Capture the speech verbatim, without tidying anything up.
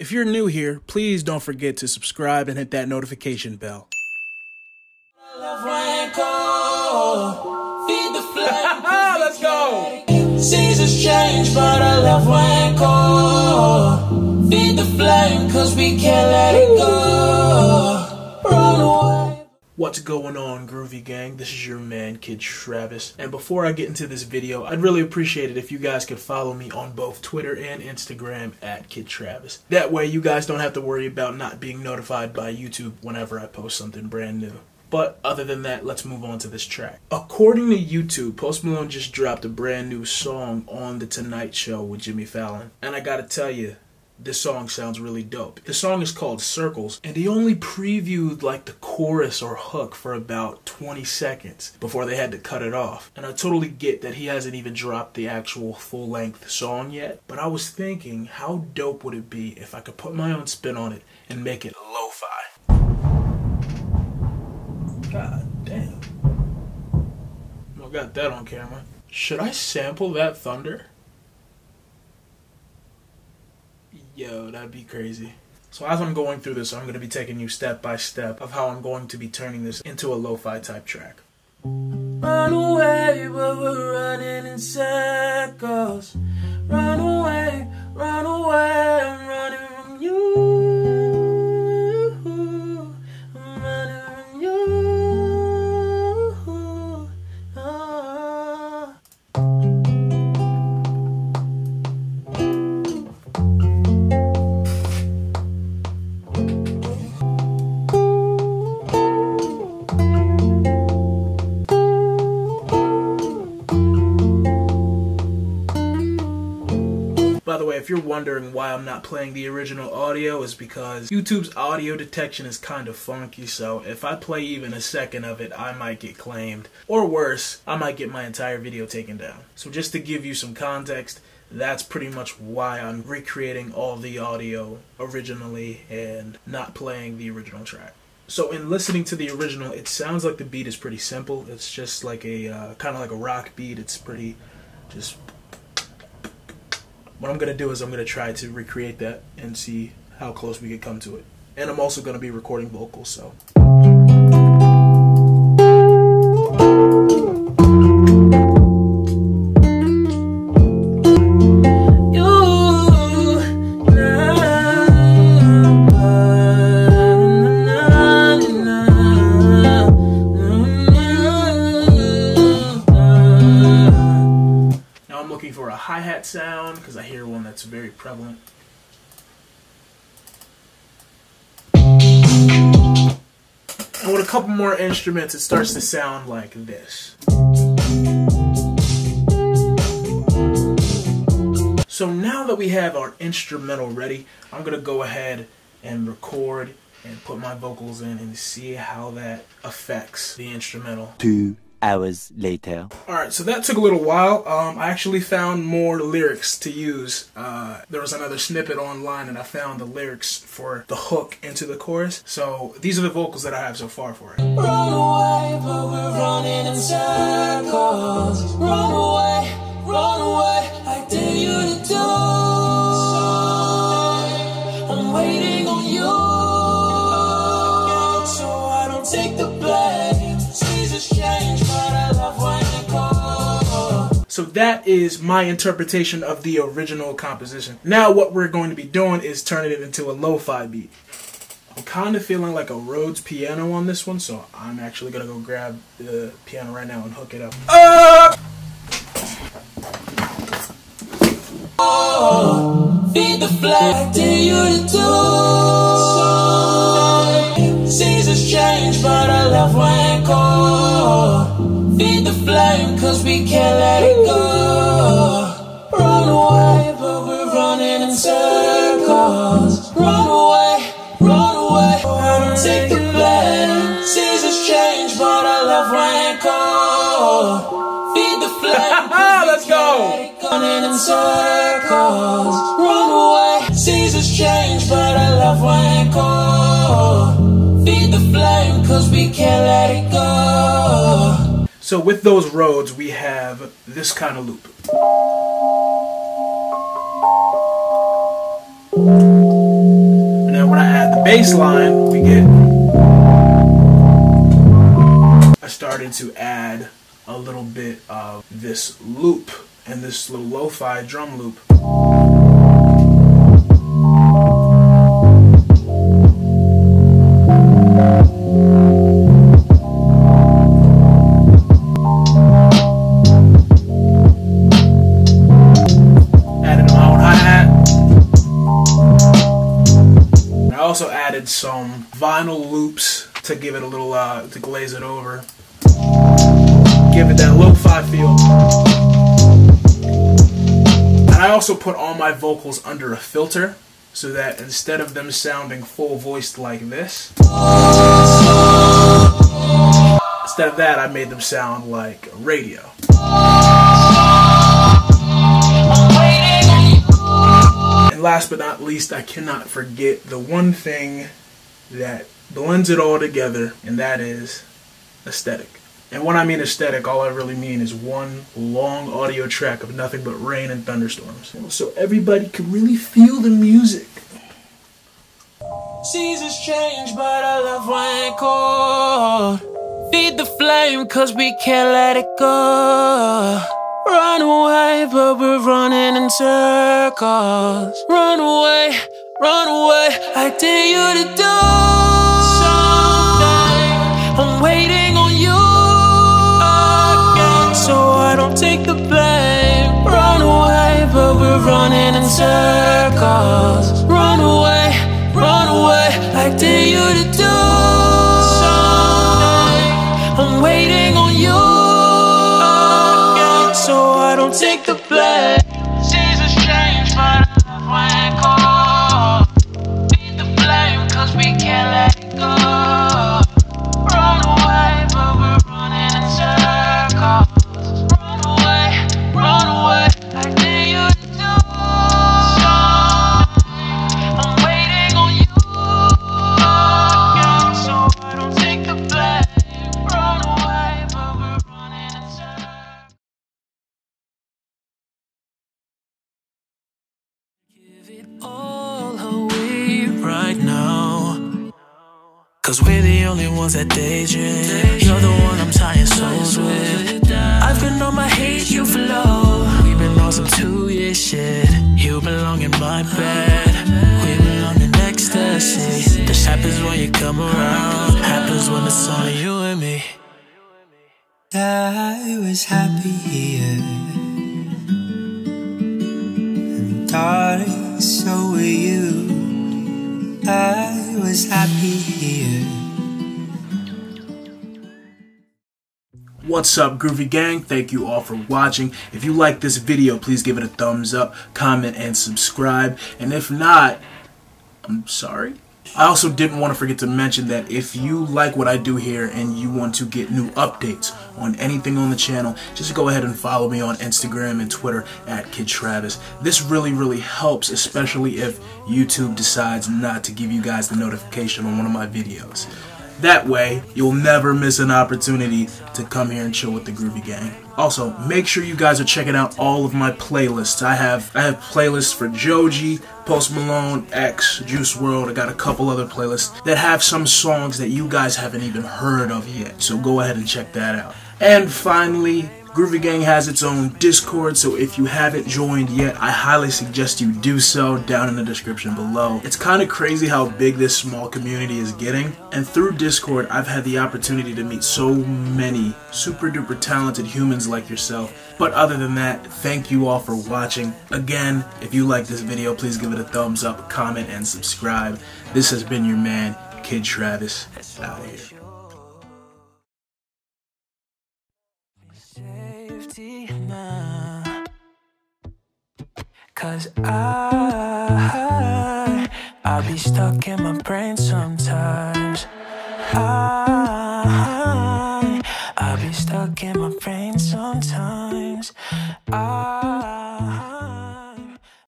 If you're new here, please don't forget to subscribe and hit that notification bell. Let's go. Seasons change, but I love rain cold. Feed the flame, cause we can't let it go. Run away. What's going on, Groovy Gang? This is your man, Kid Travis. And before I get into this video, I'd really appreciate it if you guys could follow me on both Twitter and Instagram at Kid Travis. That way you guys don't have to worry about not being notified by YouTube whenever I post something brand new. But other than that, let's move on to this track. According to YouTube, Post Malone just dropped a brand new song on The Tonight Show with Jimmy Fallon. And I gotta tell you, this song sounds really dope. The song is called Circles, and he only previewed like the chorus or hook for about twenty seconds before they had to cut it off. And I totally get that he hasn't even dropped the actual full-length song yet, but I was thinking, how dope would it be if I could put my own spin on it and make it lo-fi? God damn. I got that on camera. Should I sample that thunder? Yo, that'd be crazy. So as I'm going through this, I'm going to be taking you step by step of how I'm going to be turning this into a lo-fi type track. Run away, but we're running in circles. Run away, run away, I'm running from you. By the way, if you're wondering why I'm not playing the original audio, it's because YouTube's audio detection is kind of funky, so if I play even a second of it, I might get claimed. Or worse, I might get my entire video taken down. So just to give you some context, that's pretty much why I'm recreating all the audio originally and not playing the original track. So in listening to the original, it sounds like the beat is pretty simple. It's just like a, uh, kind of like a rock beat. It's pretty, just... What I'm going to do is I'm going to try to recreate that and see how close we can come to it. And I'm also going to be recording vocals, so. Hi-hat sound, because I hear one that's very prevalent. And with a couple more instruments, it starts to sound like this. So now that we have our instrumental ready, I'm going to go ahead and record and put my vocals in and see how that affects the instrumental. Two. Hours later. Alright, so that took a little while. Um, I actually found more lyrics to use. Uh, there was another snippet online and I found the lyrics for the hook into the chorus. So these are the vocals that I have so far for it. Run away, but we're running in circles. Run away, run away, I dare you to do. I'm waiting on you, so I don't take the blame. Seasons change. So that is my interpretation of the original composition. Now what we're going to be doing is turning it into a lo-fi beat. I'm kind of feeling like a Rhodes piano on this one, so I'm actually going to go grab the piano right now and hook it up. Uh! Oh, feed the flag, dare you do. Seasons change, but I love rain cold. Feed the flame, cause we can't let it go. Run away, but we're running in circles. Run away, run away, I don't take the blame. Seasons change, but I love rain cold. Feed the flame, let's go. Running in circles. Run away, seasons change, but I love rain cold. Feed the flame, cause we can't let it go. So with those Rhodes, we have this kind of loop. bass line, we get... I started to add a little bit of this loop and this little lo-fi drum loop. Some vinyl loops to give it a little, uh, to glaze it over, give it that lo-fi feel. And I also put all my vocals under a filter so that instead of them sounding full-voiced like this, instead of that, I made them sound like radio. And last but not least, I cannot forget the one thing that blends it all together, and that is aesthetic. And when I mean aesthetic, all I really mean is one long audio track of nothing but rain and thunderstorms, so everybody can really feel the music. Seasons change, but I love wine cold. Feed the flame, cause we can't let it go. Run away, but we're running in circles. Run away, run away, I dare you to do something. I'm waiting on you again, so I don't take the blame. Run away, but we're running in circles. Run away, run away, I dare you to do something. I'm waiting on you, so I don't take the blame. Seasons change, but I'm wet cold. Beat the flame, cause we can't let it go. Run away, but we're running in circles. Run away, run away, I dare you to do something. I'm waiting on you again, so I don't take the blame. Run away, but we're running in circles. All are we right now? Cause we're the only ones that daydream. You're the one I'm tying souls with. I've been on my hate, you flow. We've been on some two-year shit. You belong in my bed, we belong in ecstasy. This happens when you come around, happens when it's only you and me. I was happy here, and darling, so were you. I was happy here. What's up, Groovy Gang? Thank you all for watching. If you like this video, please give it a thumbs up, comment, and subscribe. And if not, I'm sorry. I also didn't want to forget to mention that if you like what I do here and you want to get new updates on anything on the channel, just go ahead and follow me on Instagram and Twitter at Kid Travis. This really, really helps, especially if YouTube decides not to give you guys the notification on one of my videos. That way, you'll never miss an opportunity to come here and chill with the Groovy Gang. Also, make sure you guys are checking out all of my playlists. I have I have playlists for Joji, Post Malone, X, Juice world. I got a couple other playlists that have some songs that you guys haven't even heard of yet. So go ahead and check that out. And finally, Groovy Gang has its own Discord, so if you haven't joined yet, I highly suggest you do so down in the description below. It's kind of crazy how big this small community is getting, and through Discord, I've had the opportunity to meet so many super duper talented humans like yourself. But other than that, thank you all for watching. Again, if you like this video, please give it a thumbs up, comment, and subscribe. This has been your man, Kid Travis, out of here. Now, cause I I'll be stuck in my brain sometimes. I I'll be stuck in my brain sometimes. I